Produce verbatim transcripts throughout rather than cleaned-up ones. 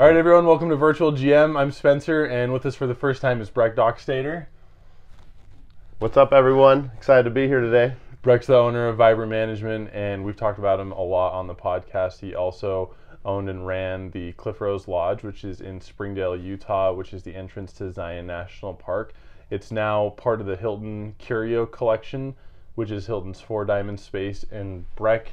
All right, everyone, welcome to Virtual G M. I'm Spencer, and with us for the first time is Breck Dockstater. What's up, everyone? Excited to be here today. Breck's the owner of Vibrant Management, and we've talked about him a lot on the podcast. He also owned and ran the Cliffrose Lodge, which is in Springdale, Utah, which is the entrance to Zion National Park. It's now part of the Hilton Curio Collection, which is Hilton's Four Diamond space, and Breck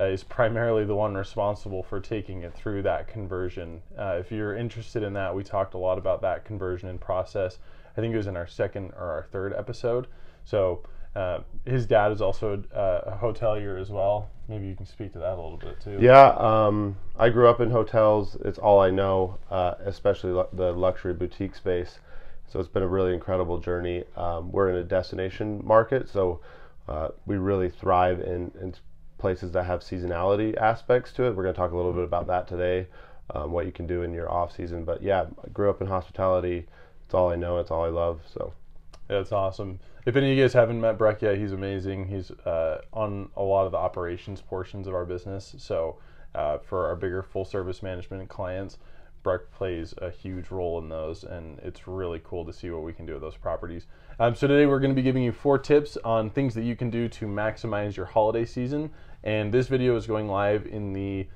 Uh, is primarily the one responsible for taking it through that conversion. Uh, if you're interested in that, we talked a lot about that conversion and process. I think it was in our second or our third episode. So uh, his dad is also uh, a hotelier as well. Maybe you can speak to that a little bit too. Yeah, um, I grew up in hotels. It's all I know, uh, especially lu- the luxury boutique space. So it's been a really incredible journey. Um, we're in a destination market, so uh, we really thrive in, in places that have seasonality aspects to it. We're going to talk a little bit about that today, um, what you can do in your off season. But yeah, I grew up in hospitality. It's all I know. It's all I love. So yeah, it's awesome. If any of you guys haven't met Breck yet, he's amazing. He's uh, on a lot of the operations portions of our business. So uh, for our bigger full service management clients, Breck plays a huge role in those, and it's really cool to see what we can do with those properties. Um, so today we're going to be giving you four tips on things that you can do to maximize your holiday season. And this video is going live in the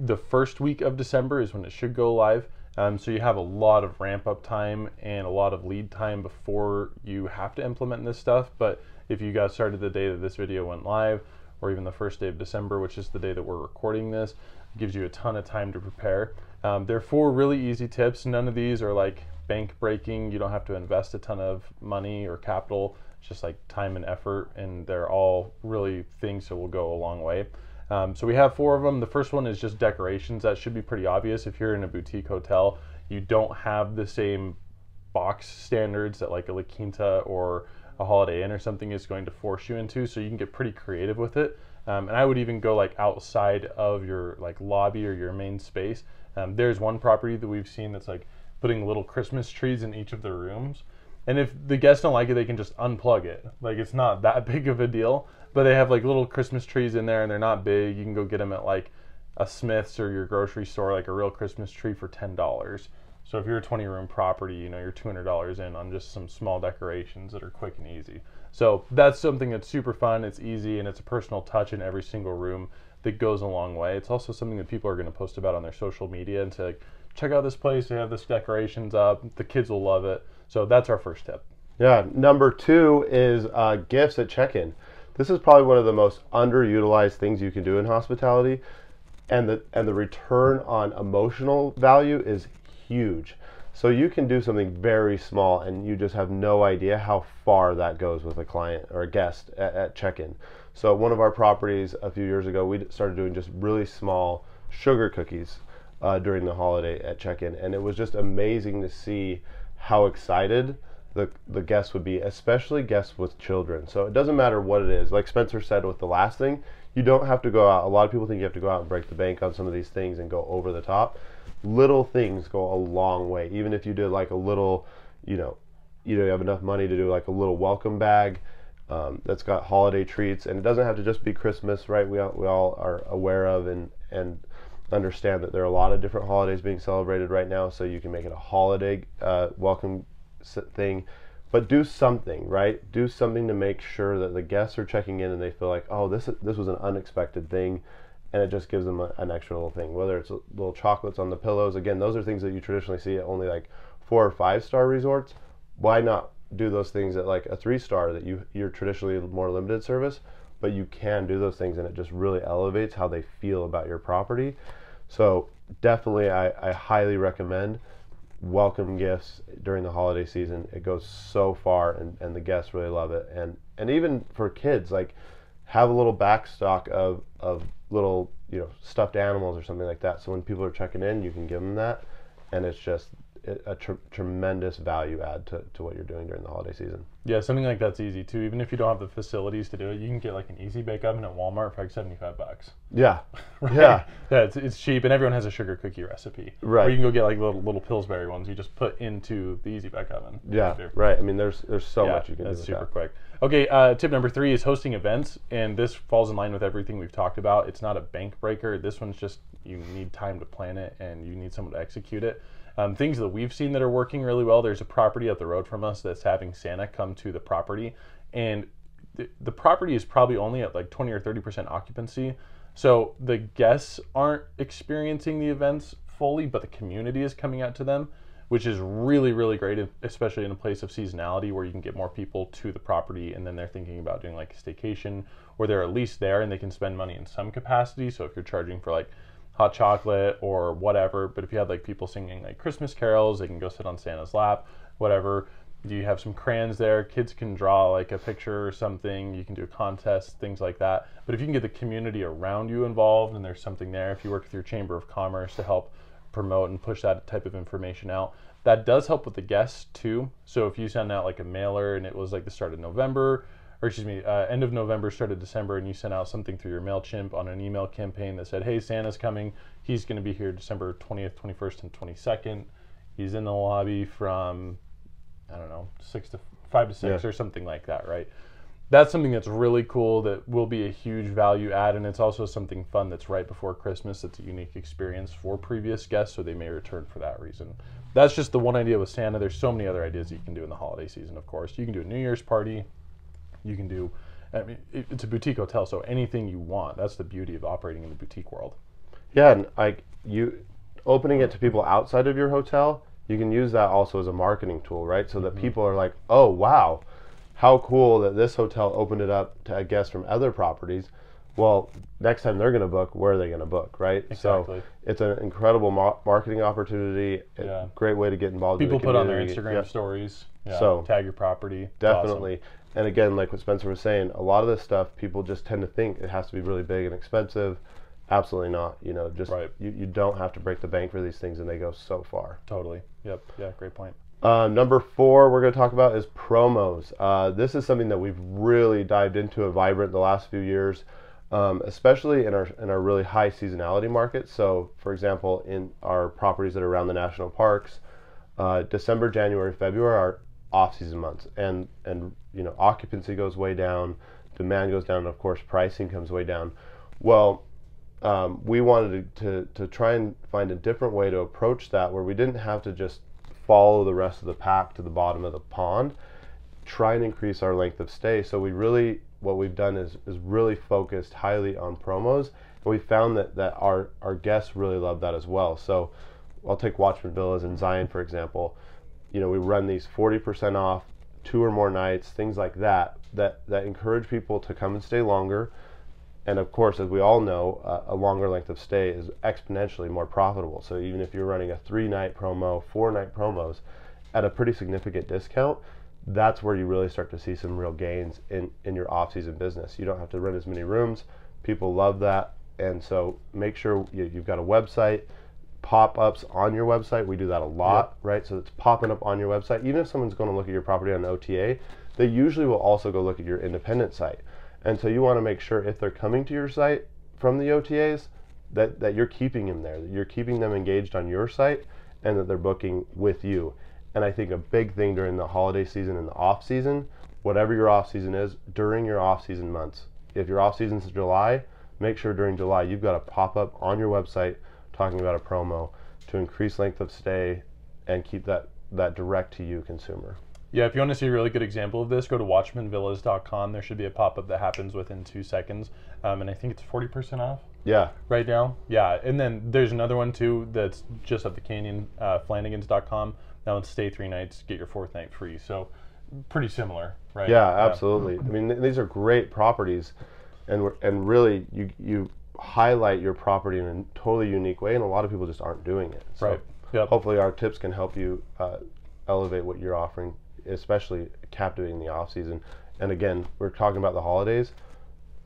the first week of December is when it should go live. Um, so you have a lot of ramp up time and a lot of lead time before you have to implement this stuff. But if you got started the day that this video went live, or even the first day of December, which is the day that we're recording this, it gives you a ton of time to prepare. Um, they're four really easy tips. None of these are like bank breaking. You don't have to invest a ton of money or capital. It's just like time and effort, and they're all really things that will go a long way. Um, so we have four of them. The first one is just decorations. That should be pretty obvious. If you're in a boutique hotel, you don't have the same box standards that like a La Quinta or a Holiday Inn or something is going to force you into, so you can get pretty creative with it. Um, and I would even go like outside of your like lobby or your main space. Um, there's one property that we've seen that's like putting little Christmas trees in each of the rooms. And if the guests don't like it, they can just unplug it. Like, it's not that big of a deal, but they have like little Christmas trees in there, and they're not big. You can go get them at like a Smith's or your grocery store, like a real Christmas tree for ten dollars. So if you're a twenty room property, you know, you're two hundred dollars in on just some small decorations that are quick and easy. So that's something that's super fun. It's easy, and it's a personal touch in every single room that goes a long way. It's also something that people are going to post about on their social media and say, like, check out this place, they have this decorations up, the kids will love it. So that's our first tip. Yeah, number two is uh, gifts at check-in. This is probably one of the most underutilized things you can do in hospitality, and the and the return on emotional value is huge. So you can do something very small, and you just have no idea how far that goes with a client or a guest at, at check-in. So one of our properties a few years ago, we started doing just really small sugar cookies uh, during the holiday at check-in, and it was just amazing to see how excited the the guests would be, especially guests with children. So it doesn't matter what it is. Like Spencer said with the last thing, you don't have to go out. A lot of people think you have to go out and break the bank on some of these things and go over the top. Little things go a long way. Even if you did like a little, you know, you know, you have enough money to do like a little welcome bag um, that's got holiday treats, and it doesn't have to just be Christmas, right? We all, we all are aware of and and understand that there are a lot of different holidays being celebrated right now, so you can make it a holiday uh, welcome thing, but do something, right? Do something to make sure that the guests are checking in and they feel like, oh, this this was an unexpected thing, and it just gives them a, an extra little thing, whether it's little chocolates on the pillows. Again, those are things that you traditionally see at only like four or five star resorts. Why not do those things at like a three star that you you're traditionally more limited service, but you can do those things, and it just really elevates how they feel about your property. So definitely, I, I highly recommend welcome gifts during the holiday season. It goes so far, and, and the guests really love it. And and even for kids, like, have a little backstock of, of little, you know, stuffed animals or something like that. So when people are checking in, you can give them that, and it's just a tr tremendous value add to, to what you're doing during the holiday season. Yeah, something like that's easy too. Even if you don't have the facilities to do it, you can get like an easy bake oven at Walmart for like seventy-five bucks. Yeah. Right? Yeah. Yeah, it's, it's cheap, and everyone has a sugar cookie recipe. Right. Or you can go get like little, little Pillsbury ones you just put into the easy bake oven. Yeah, right. I mean, there's there's so yeah, much you can that's do. That's super that. quick. Okay, uh, tip number three is hosting events, and this falls in line with everything we've talked about. It's not a bank breaker. This one's just you need time to plan it and you need someone to execute it. Um, things that we've seen that are working really well, there's a property up the road from us that's having Santa come to the property, and th the property is probably only at like twenty or thirty percent occupancy. So the guests aren't experiencing the events fully, but the community is coming out to them, which is really, really great, especially in a place of seasonality where you can get more people to the property, and then they're thinking about doing like a staycation, or they're at least there and they can spend money in some capacity. So if you're charging for like hot chocolate or whatever, but if you have like people singing like Christmas carols, they can go sit on Santa's lap, whatever. You have some crayons there, kids can draw like a picture or something, you can do a contest, things like that. But if you can get the community around you involved and there's something there, if you work with your Chamber of Commerce to help promote and push that type of information out, that does help with the guests too. So if you send out like a mailer and it was like the start of November, or excuse me, uh, end of November, start of December, and you sent out something through your MailChimp on an email campaign that said, hey, Santa's coming. He's going to be here December twentieth, twenty-first, and twenty-second. He's in the lobby from, I don't know, six to five to six, yeah, or something like that, right? That's something that's really cool that will be a huge value add, and it's also something fun that's right before Christmas that's a unique experience for previous guests, so they may return for that reason. That's just the one idea with Santa. There's so many other ideas you can do in the holiday season, of course. You can do a New Year's party. You can do, I mean, it's a boutique hotel, so anything you want. That's the beauty of operating in the boutique world. Yeah, and I, you opening it to people outside of your hotel, you can use that also as a marketing tool, right? So that mm-hmm. people are like, oh, wow, how cool that this hotel opened it up to a guest from other properties. Well, next time they're going to book, where are they going to book, right? Exactly. So it's an incredible mar marketing opportunity, a yeah. great way to get involved people in the community. People put on their Instagram yeah. stories, yeah, so tag your property. Definitely. Awesome. And again, like what Spencer was saying, a lot of this stuff, people just tend to think it has to be really big and expensive. Absolutely not. You know, just right. you, you don't have to break the bank for these things, and they go so far. Totally. Yep. Yeah, great point. Uh, number four we're going to talk about is promos. Uh, this is something that we've really dived into at Vibrant the last few years, um, especially in our, in our really high seasonality markets. So, for example, in our properties that are around the national parks, uh, December, January, February are off-season months, and and you know, occupancy goes way down, demand goes down, and of course pricing comes way down. Well, um, we wanted to, to, to try and find a different way to approach that, where we didn't have to just follow the rest of the pack to the bottom of the pond, try and increase our length of stay. So we really, what we've done is, is really focused highly on promos, and we found that, that our, our guests really love that as well. So I'll take Watchman Villas and Zion, for example. You know, we run these forty percent off, two or more nights, things like that, that, that encourage people to come and stay longer. And of course, as we all know, uh, a longer length of stay is exponentially more profitable. So even if you're running a three night promo, four night promos at a pretty significant discount, that's where you really start to see some real gains in, in your off season business. You don't have to rent as many rooms. People love that. And so make sure you, you've got a website. Pop-ups on your website, we do that a lot, yep. right? So it's popping up on your website. Even if someone's going to look at your property on an O T A, they usually will also go look at your independent site. And so you want to make sure if they're coming to your site from the O T As, that, that you're keeping them there, that you're keeping them engaged on your site, and that they're booking with you. And I think a big thing during the holiday season and the off-season, whatever your off-season is, during your off-season months. If your off-season is July, make sure during July you've got a pop-up on your website talking about a promo to increase length of stay and keep that, that direct to you consumer. Yeah, if you want to see a really good example of this, go to watchman villas dot com. There should be a pop-up that happens within two seconds. Um, and I think it's forty percent off. Yeah. Right now. Yeah. And then there's another one too that's just up the canyon, uh, flanagans dot com. That one's stay three nights, get your fourth night free. So pretty similar, right? Yeah, absolutely. Yeah. I mean, th these are great properties, and we're, and really you, you, highlight your property in a totally unique way, and a lot of people just aren't doing it. So right. Yep. Hopefully our tips can help you uh, elevate what you're offering, especially captivating the off season. And again, we're talking about the holidays,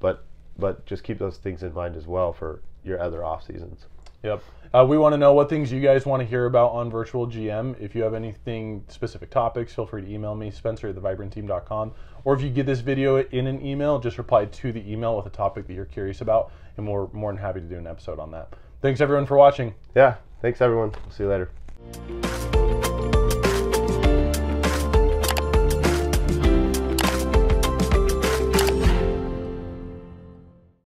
but but just keep those things in mind as well for your other off seasons. Yep. Uh, we want to know what things you guys want to hear about on Virtual G M. If you have anything, specific topics, feel free to email me, Spencer at the vibrant team dot com. Or if you get this video in an email, just reply to the email with a topic that you're curious about, and we're more than happy to do an episode on that. Thanks, everyone, for watching. Yeah, thanks, everyone. We'll see you later.